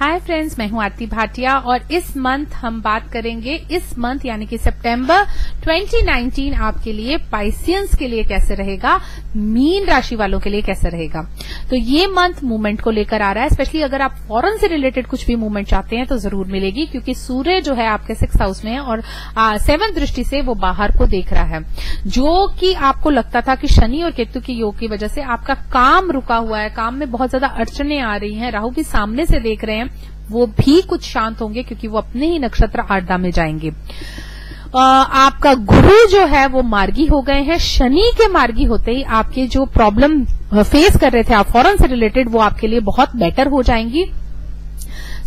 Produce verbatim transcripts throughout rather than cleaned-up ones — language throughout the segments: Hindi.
हाय फ्रेंड्स, मैं हूं आरती भाटिया और इस मंथ हम बात करेंगे इस मंथ यानी कि सितंबर दो हज़ार उन्नीस आपके लिए पाइसियंस के लिए कैसे रहेगा, मीन राशि वालों के लिए कैसे रहेगा। तो ये मंथ मूवमेंट को लेकर आ रहा है, स्पेशली अगर आप फॉरेन से रिलेटेड कुछ भी मूवमेंट चाहते हैं तो जरूर मिलेगी, क्योंकि सूर्य जो है आपके सिक्स हाउस में है और सेवन दृष्टि से वो बाहर को देख रहा है, जो कि आपको लगता था कि शनि और केतु के योग की वजह से आपका काम रुका हुआ है, काम में बहुत ज्यादा अड़चने आ रही है। राहु भी सामने से देख रहे हैं, वो भी कुछ शांत होंगे क्योंकि वो अपने ही नक्षत्र आर्द्रा में जाएंगे। आ, आपका गुरु जो है वो मार्गी हो गए हैं। शनि के मार्गी होते ही आपके जो प्रॉब्लम फेस कर रहे थे आप फॉरेन से रिलेटेड, वो आपके लिए बहुत बेटर हो जाएंगी।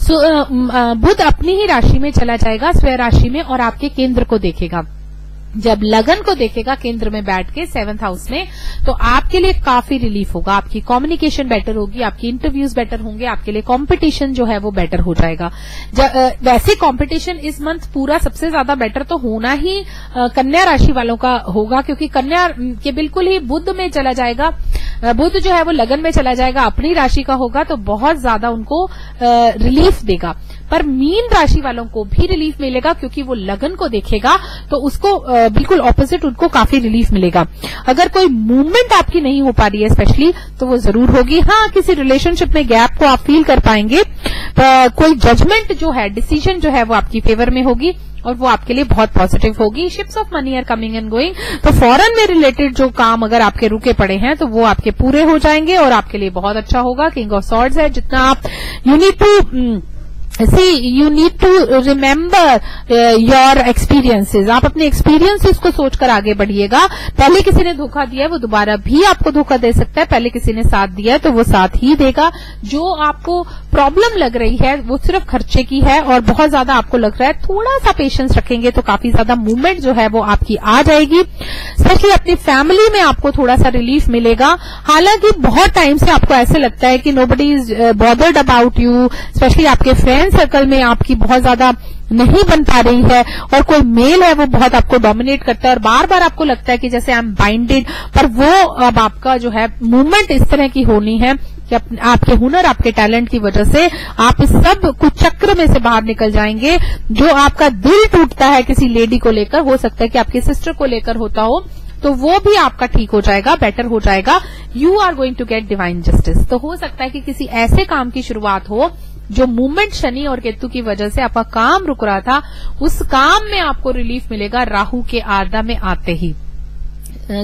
सो बुध अपनी ही राशि में चला जाएगा, स्वयं राशि में, और आपके केंद्र को देखेगा। जब लगन को देखेगा केंद्र में बैठ के सेवंथ हाउस में, तो आपके लिए काफी रिलीफ होगा। आपकी कम्युनिकेशन बेटर होगी, आपकी इंटरव्यूज बेटर होंगे, आपके लिए कंपटीशन जो है वो बेटर हो जाएगा। वैसे कंपटीशन इस मंथ पूरा सबसे ज्यादा बेटर तो होना ही कन्या राशि वालों का होगा, क्योंकि कन्या के बिल्कुल ही बुध में चला जाएगा, बुध जो है वो लगन में चला जाएगा, अपनी राशि का होगा, तो बहुत ज्यादा उनको रिलीफ देगा। पर मीन राशि वालों को भी रिलीफ मिलेगा, क्योंकि वो लगन को देखेगा तो उसको बिल्कुल ऑपोजिट उनको काफी रिलीफ मिलेगा। अगर कोई मूवमेंट आपकी नहीं हो पा रही है स्पेशली, तो वो जरूर होगी। हाँ, किसी रिलेशनशिप में गैप को आप फील कर पाएंगे। कोई जजमेंट जो है, डिसीजन जो है वो आपकी फेवर में होगी और वो आपके लिए बहुत पॉजिटिव होगी। Ships of money are coming and going, तो फॉरेन में रिलेटेड जो काम अगर आपके रुके पड़े हैं तो वो आपके पूरे हो जाएंगे और आपके लिए बहुत अच्छा होगा। किंग ऑफ सॉर्ड्स है, जितना आप unit See, you need to remember uh, your experiences. आप अपने experiences को सोचकर आगे बढ़िएगा। पहले किसी ने धोखा दिया है वो दोबारा भी आपको धोखा दे सकता है, पहले किसी ने साथ दिया है तो वो साथ ही देगा। जो आपको प्रॉब्लम लग रही है वो सिर्फ खर्चे की है और बहुत ज्यादा आपको लग रहा है, थोड़ा सा पेशेंस रखेंगे तो काफी ज्यादा मूवमेंट जो है वो आपकी आ जाएगी। स्पेशली अपनी फैमिली में आपको थोड़ा सा रिलीफ मिलेगा। हालांकि बहुत टाइम से आपको ऐसे लगता है कि nobody is bothered about you, specially आपके फ्रेंड्स सर्कल में आपकी बहुत ज्यादा नहीं बन पा रही है और कोई मेल है वो बहुत आपको डोमिनेट करता है और बार बार आपको लगता है कि जैसे आई एम बाइंडेड, पर वो अब आपका जो है मूवमेंट इस तरह की होनी है कि आपके हुनर, आपके टैलेंट की वजह से आप इस सब कुछ चक्र में से बाहर निकल जाएंगे। जो आपका दिल टूटता है किसी लेडी को लेकर, हो सकता है कि आपकी सिस्टर को लेकर होता हो, तो वो भी आपका ठीक हो जाएगा, बेटर हो जाएगा। You are going to get divine justice. तो हो सकता है कि किसी ऐसे काम की शुरुआत हो जो मूवमेंट शनि और केतु की वजह से आपका काम रुक रहा था, उस काम में आपको रिलीफ मिलेगा राहु के आर्द्रा में आते ही।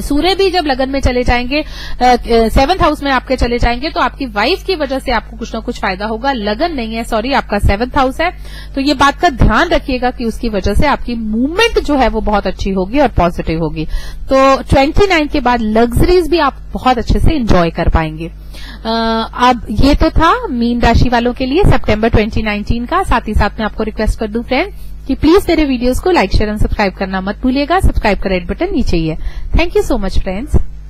सूर्य भी जब लगन में चले जाएंगे, सेवंथ हाउस में आपके चले जाएंगे, तो आपकी वाइफ की वजह से आपको कुछ ना कुछ फायदा होगा। लगन नहीं है, सॉरी, आपका सेवंथ हाउस है, तो ये बात का ध्यान रखिएगा कि उसकी वजह से आपकी मूवमेंट जो है वो बहुत अच्छी होगी और पॉजिटिव होगी। तो ट्वेंटी नाइन के बाद लग्जरीज भी आप बहुत अच्छे से इंजॉय कर पाएंगे। अब ये तो था मीन राशि वालों के लिए सितंबर दो हज़ार उन्नीस का। साथ ही साथ मैं आपको रिक्वेस्ट कर दूं फ्रेंड कि प्लीज मेरे वीडियोस को लाइक, शेयर एंड सब्सक्राइब करना मत भूलिएगा। सब्सक्राइब का रेड बटन नीचे ही है। Thank you so much friends.